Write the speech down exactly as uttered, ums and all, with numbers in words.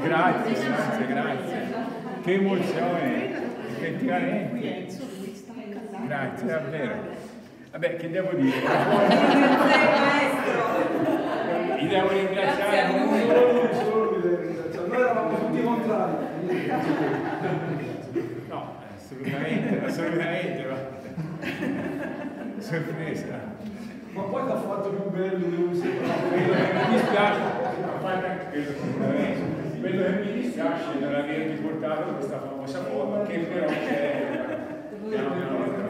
Grazie, grazie, grazie. Che emozione, effettivamente. Grazie, davvero. Vabbè, che devo dire? Vi devo ringraziare. Non solo vi devo ringraziare, noi eravamo tutti contrari. No, assolutamente, assolutamente. Ma... sorpresa. Ma poi l'ha fatto più bello di lui, mi dispiace, quello che mi dispiace non avervi portato questa famosa foto che però c'è.